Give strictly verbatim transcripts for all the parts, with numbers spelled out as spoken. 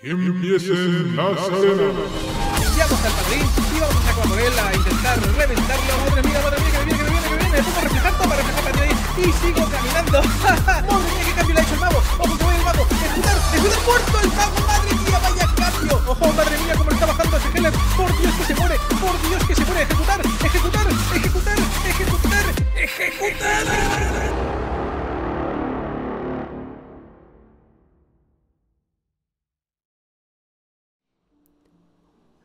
¡Que empiecen las arenas! Vamos al Madrid y vamos a Acuarela a intentar reventarlo. ¡Madre mía, madre mía, que viene, que viene, que viene! ¡Puedo reflejar todo para reflejar para Madrid! ¡Y sigo caminando! ¡Madre mía, qué cambio le ha hecho el mago! ¡Ojo, que voy el mago! ¡Escudar! ¡Escudar muerto el mago! ¡Madre mía, vaya cambio! ¡Ojo, madre mía, cómo está bajando ese Helen! ¡Por Dios que se muere! ¡Por Dios que se muere! ¡Ejecutar! ¡Ejecutar! ¡Ejecutar! ¡Ejecutar! ¡Ejecutar!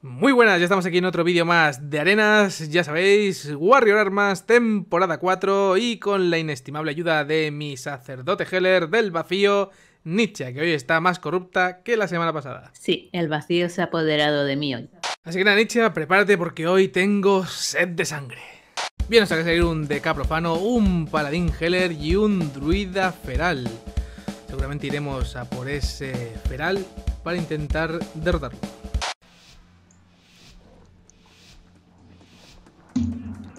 Muy buenas, ya estamos aquí en otro vídeo más de Arenas, ya sabéis, Warrior Armas, temporada cuatro, y con la inestimable ayuda de mi sacerdote Heller del vacío, Nitzia, que hoy está más corrupta que la semana pasada. Sí, el vacío se ha apoderado de mí hoy. Así que nada, Nitzia, prepárate porque hoy tengo sed de sangre. Bien, nos va a salir un Deca profano, un paladín Heller y un druida feral. Seguramente iremos a por ese feral para intentar derrotarlo.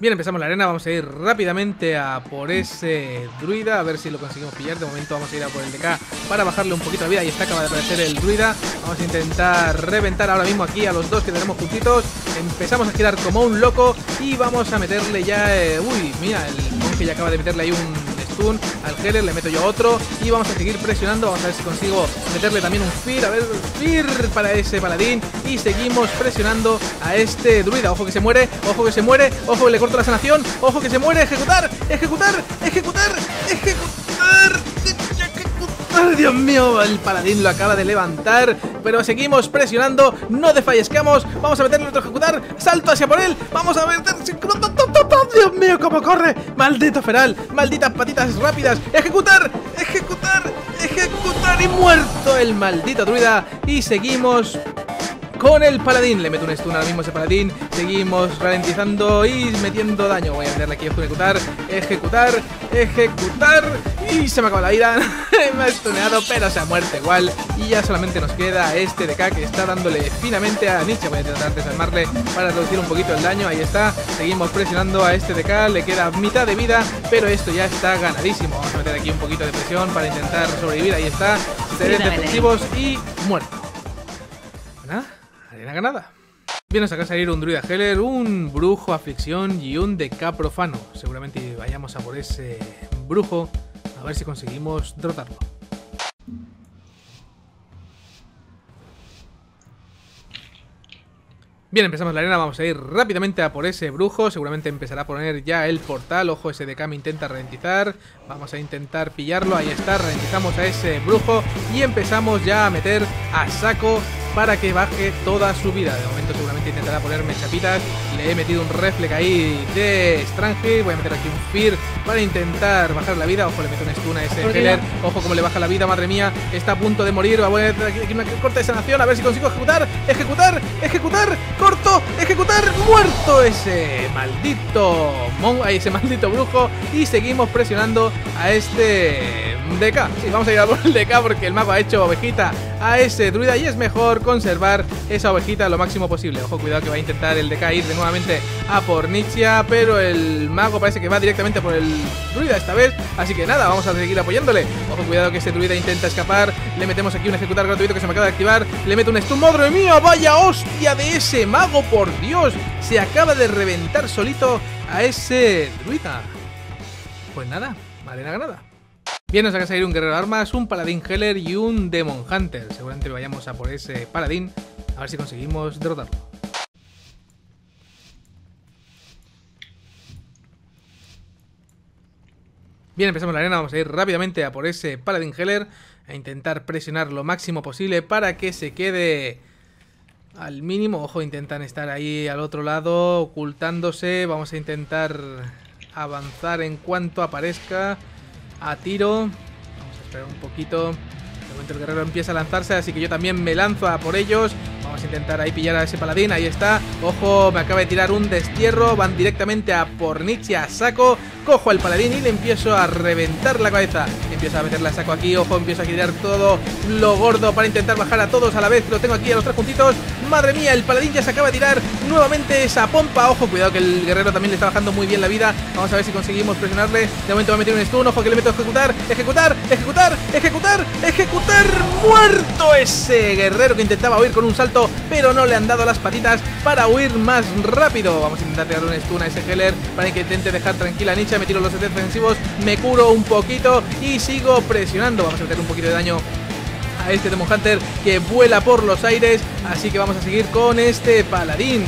Bien, empezamos la arena, vamos a ir rápidamente a por ese druida, a ver si lo conseguimos pillar. De momento vamos a ir a por el D K para bajarle un poquito la vida. Ahí está, acaba de aparecer el druida. Vamos a intentar reventar ahora mismo aquí a los dos que tenemos juntitos. Empezamos a girar como un loco y vamos a meterle ya... Eh... Uy, mira, el monje ya acaba de meterle ahí un... al Heller, le meto yo otro y vamos a seguir presionando. Vamos a ver si consigo meterle también un Fear, a ver, Fear para ese paladín, y seguimos presionando a este druida. Ojo que se muere, ojo que se muere, ojo que le corto la sanación, ojo que se muere. Ejecutar, ejecutar, ejecutar, ejecutar, ejecutar. Dios mío, el paladín lo acaba de levantar, pero seguimos presionando, no desfallezcamos. Vamos a meterle otro ejecutar, salto hacia por él, vamos a ver... Dios mío, cómo corre, maldito feral, malditas patitas rápidas. Ejecutar, ejecutar, ejecutar, y muerto el maldito druida. Y seguimos con el paladín, le meto un stun ahora mismo a ese paladín. Seguimos ralentizando y metiendo daño. Voy a meterle aquí, ejecutar, ejecutar, ejecutar, y se me acaba la vida. Me ha stuneado, pero se ha muerto igual. Y ya solamente nos queda este D K que está dándole finamente a Nietzsche. Voy a tratar de desarmarle para reducir un poquito el daño. Ahí está, seguimos presionando a este D K, le queda mitad de vida, pero esto ya está ganadísimo. Vamos a meter aquí un poquito de presión para intentar sobrevivir. Ahí está, tres defensivos y muerto. ¿Nada? Arena ganada. Bien, nos acaba de salir un druida Heller, un brujo aflicción y un D K profano. Seguramente vayamos a por ese brujo a ver si conseguimos derrotarlo. Bien, empezamos la arena, vamos a ir rápidamente a por ese brujo. Seguramente empezará a poner ya el portal. Ojo, ese D K me intenta ralentizar. Vamos a intentar pillarlo, ahí está, ralentizamos a ese brujo y empezamos ya a meter a saco para que baje toda su vida. De momento seguramente intentará ponerme chapitas. Le he metido un reflex ahí de Strange. Voy a meter aquí un Fear para intentar bajar la vida. Ojo, le meto un stun a ese Heller. Ojo cómo le baja la vida, madre mía. Está a punto de morir. Voy a meter aquí una corta de sanación, a ver si consigo ejecutar. Ejecutar, ejecutar, corto, ejecutar. Muerto ese maldito mon... Ay, ese maldito brujo. Y seguimos presionando a este D K. Sí, vamos a ir a por el D K porque el mago ha hecho ovejita a ese druida y es mejor conservar esa ovejita lo máximo posible. Ojo, cuidado que va a intentar el D K ir de nuevamente a por Nitzia, pero el mago parece que va directamente por el druida esta vez, así que nada, vamos a seguir apoyándole. Ojo, cuidado que ese druida intenta escapar, le metemos aquí un ejecutar gratuito que se me acaba de activar, le meto un stun, ¡madre mía! ¡Vaya hostia de ese mago, por Dios! Se acaba de reventar solito a ese druida. Pues nada, arena ganada. Bien, nos acaba de salir un guerrero de armas, un paladín Heller y un Demon Hunter. Seguramente vayamos a por ese paladín, a ver si conseguimos derrotarlo. Bien, empezamos la arena, vamos a ir rápidamente a por ese paladín Heller, a intentar presionar lo máximo posible para que se quede... al mínimo. Ojo, intentan estar ahí al otro lado, ocultándose. Vamos a intentar avanzar en cuanto aparezca... a tiro, vamos a esperar un poquito. De momento el guerrero empieza a lanzarse, así que yo también me lanzo a por ellos. Vamos a intentar ahí pillar a ese paladín, ahí está. Ojo, me acaba de tirar un destierro. Van directamente a por Nitzia, a saco. Cojo al paladín y le empiezo a reventar la cabeza. Empiezo a meterle a saco aquí, ojo, empiezo a tirar todo lo gordo para intentar bajar a todos a la vez. Lo tengo aquí a los tres puntitos. Madre mía, el paladín ya se acaba de tirar nuevamente esa pompa. Ojo, cuidado que el guerrero también le está bajando muy bien la vida. Vamos a ver si conseguimos presionarle. De momento va a meter un stun. Ojo que le meto a ejecutar. Ejecutar, ejecutar, ejecutar, ejecutar. Muerto ese guerrero que intentaba huir con un salto, pero no le han dado las patitas para huir más rápido. Vamos a intentar pegar un stun a ese Heller para que intente dejar tranquila a Nitzia. Me tiro los sets defensivos, me curo un poquito y sigo presionando. Vamos a meter un poquito de daño a este Demon Hunter que vuela por los aires, así que vamos a seguir con este paladín.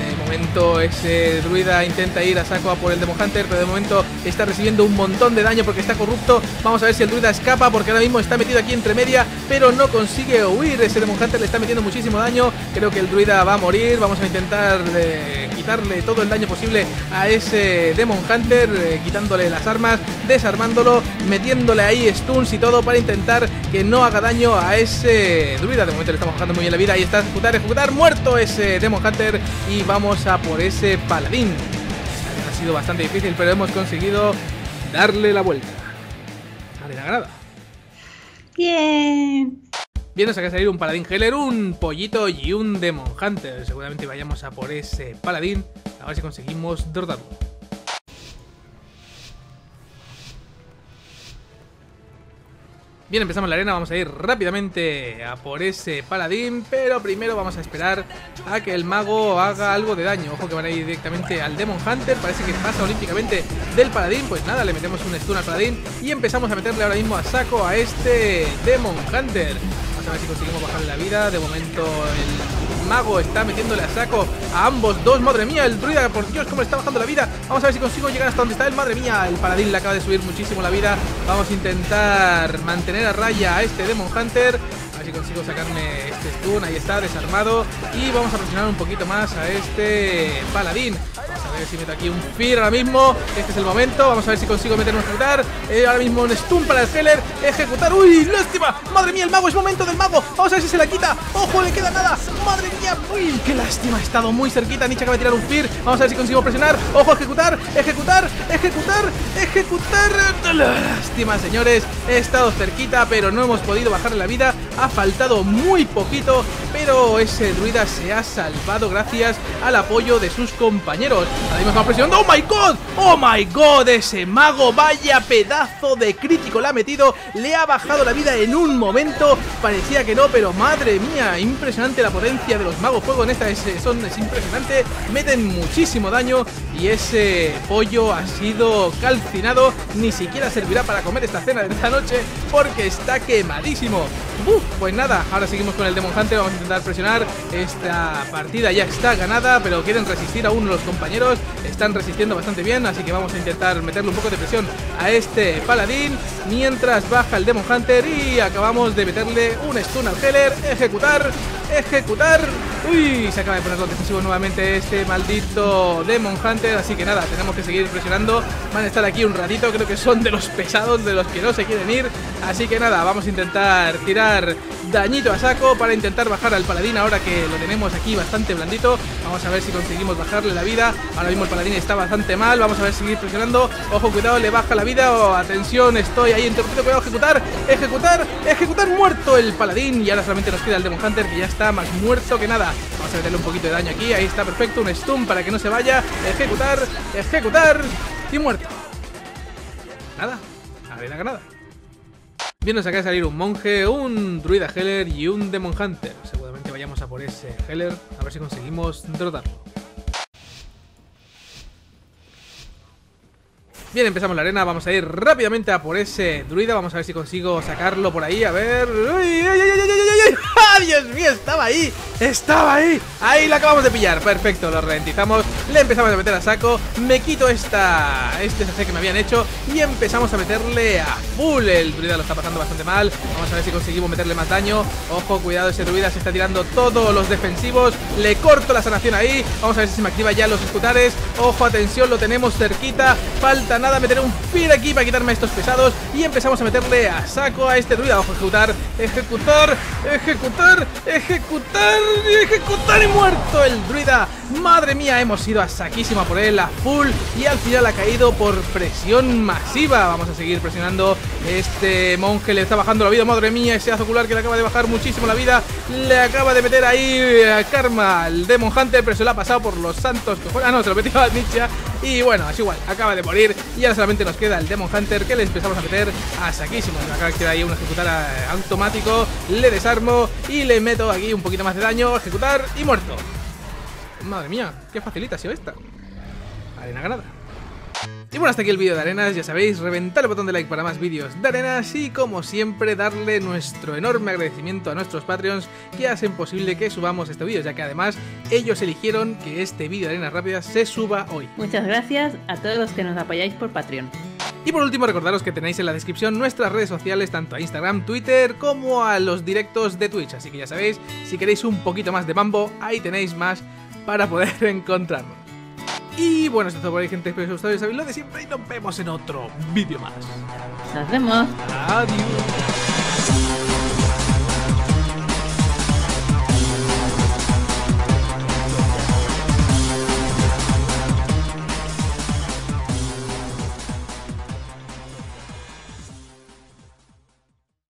De momento ese druida intenta ir a saco a por el Demon Hunter, pero de momento está recibiendo un montón de daño porque está corrupto. Vamos a ver si el druida escapa porque ahora mismo está metido aquí entre media, pero no consigue huir. Ese Demon Hunter le está metiendo muchísimo daño. Creo que el druida va a morir. Vamos a intentar eh, quitarle todo el daño posible a ese Demon Hunter, eh, quitándole las armas, desarmándolo, metiéndole ahí stuns y todo para intentar que no haga daño a ese druida. De momento le estamos bajando muy bien la vida. Ahí está, ejecutar, ejecutar, muerto ese Demon Hunter y vamos a por ese paladín. Ha sido bastante difícil, pero hemos conseguido darle la vuelta. Vale, la agrada. Bien. Bien, nos acaba de salir un paladín Heller, un pollito y un Demon Hunter. Seguramente vayamos a por ese paladín a ver si conseguimos derrotarlo. Bien, empezamos la arena, vamos a ir rápidamente a por ese paladín, pero primero vamos a esperar a que el mago haga algo de daño. Ojo que van a ir directamente al Demon Hunter, parece que pasa olímpicamente del paladín. Pues nada, le metemos un stun al paladín y empezamos a meterle ahora mismo a saco a este Demon Hunter. Vamos a ver si conseguimos bajarle la vida. De momento el mago está metiéndole a saco a ambos dos. Madre mía, el druida, por Dios, cómo le está bajando la vida. Vamos a ver si consigo llegar hasta donde está él. Madre mía, el paladín le acaba de subir muchísimo la vida. Vamos a intentar mantener a raya a este Demon Hunter. A ver si consigo sacarme este stun. Ahí está, desarmado. Y vamos a presionar un poquito más a este paladín. Vamos a ver si meto aquí un fear ahora mismo. Este es el momento. Vamos a ver si consigo meter un ejecutar. Eh, ahora mismo un stun para el Heller. Ejecutar. ¡Uy! ¡Lástima! ¡Madre mía! El mago, es momento del mago. Vamos a ver si se la quita. ¡Ojo! Le queda nada. ¡Madre mía! ¡Uy! ¡Qué lástima! Ha estado muy cerquita. Nitzia acaba de tirar un fear. Vamos a ver si consigo presionar. ¡Ojo! Ejecutar. Ejecutar. Ejecutar. Ejecutar. Lástima, señores. He estado cerquita, pero no hemos podido bajarle la vida. Ha faltado muy poquito, pero ese druida se ha salvado gracias al apoyo de sus compañeros. Ahí me está presionando. ¡Oh, my God! ¡Oh, my God! Ese mago, vaya pedazo de crítico le ha metido. Le ha bajado la vida en un momento. Parecía que no, pero madre mía, impresionante la potencia de los magos fuego en esta son. Es impresionante. Meten muchísimo daño y ese pollo ha sido calcinado. Ni siquiera servirá para comer esta cena de esta noche porque está quemadísimo. Uh, pues nada, ahora seguimos con el Demon Hunter. Vamos a intentar presionar. Esta partida ya está ganada, pero quieren resistir aún los compañeros. Están resistiendo bastante bien, así que vamos a intentar meterle un poco de presión a este paladín mientras baja el Demon Hunter. Y acabamos de meterle un stun al Heller. Ejecutar, ejecutar. Uy, se acaba de poner los defensivos nuevamente este maldito Demon Hunter. Así que nada, tenemos que seguir presionando. Van a estar aquí un ratito, creo que son de los pesados, de los que no se quieren ir. Así que nada, vamos a intentar tirar dañito a saco para intentar bajar al paladín ahora que lo tenemos aquí bastante blandito. Vamos a ver si conseguimos bajarle la vida. Ahora mismo el paladín está bastante mal. Vamos a ver, seguir presionando. Ojo, cuidado, le baja la vida. Oh, atención, estoy ahí interrumpido. Cuidado, ejecutar, ejecutar, ejecutar. Muerto el paladín y ahora solamente nos queda el Demon Hunter, que ya está más muerto que nada. Vamos a meterle un poquito de daño aquí. Ahí está, perfecto, un stun para que no se vaya. Ejecutar, ejecutar y muerto. Nada, arena ganada. Bien, nos acaba de salir un monje, un druida Heller y un Demon Hunter. Seguramente vayamos a por ese Heller, a ver si conseguimos derrotarlo. Bien, empezamos la arena, vamos a ir rápidamente a por ese druida. Vamos a ver si consigo sacarlo por ahí, a ver... ¡Ay, ay, ay, ay, ay, ay, ay! ¡Ah, Dios mío! ¡Estaba ahí! ¡Estaba ahí! ¡Ahí lo acabamos de pillar! Perfecto, lo ralentizamos, le empezamos a meter a saco. Me quito esta... este sacé que me habían hecho y empezamos a meterle a full. El druida lo está pasando bastante mal. Vamos a ver si conseguimos meterle más daño. Ojo, cuidado, ese druida se está tirando todos los defensivos. Le corto la sanación ahí. Vamos a ver si se me activa ya los escutares. Ojo, atención, lo tenemos cerquita. Falta nada, meter un fear aquí para quitarme a estos pesados y empezamos a meterle a saco a este druida. Ojo, ejecutar, ejecutar, ejecutar, ejecutar, ejecutar y muerto el druida. Madre mía, hemos ido a saquísima por él, a full, y al final ha caído por presión masiva. Vamos a seguir presionando. Este monje le está bajando la vida, madre mía, ese haz ocular que le acaba de bajar muchísimo la vida. Le acaba de meter ahí a Karma, el Demon Hunter, pero se lo ha pasado por los santos cojones. Ah, no, se lo metió a Nitzia. Y bueno, es igual, acaba de morir. Y ahora solamente nos queda el Demon Hunter, que le empezamos a meter a saquísimo. Acá queda ahí un ejecutar automático. Le desarmo y le meto aquí un poquito más de daño. Ejecutar y muerto. Madre mía, qué facilita ha sido esta. Arena ganada. Y bueno, hasta aquí el vídeo de Arenas. Ya sabéis, reventad el botón de like para más vídeos de Arenas. Y como siempre, darle nuestro enorme agradecimiento a nuestros Patreons, que hacen posible que subamos este vídeo, ya que además ellos eligieron que este vídeo de Arenas Rápidas se suba hoy. Muchas gracias a todos los que nos apoyáis por Patreon. Y por último, recordaros que tenéis en la descripción nuestras redes sociales, tanto a Instagram, Twitter, como a los directos de Twitch. Así que ya sabéis, si queréis un poquito más de mambo, ahí tenéis más para poder encontrarnos. Y bueno, esto es todo por ahí, gente. Espero que os haya gustado y sabéis lo de siempre. Y nos vemos en otro vídeo más. Nos vemos. Adiós.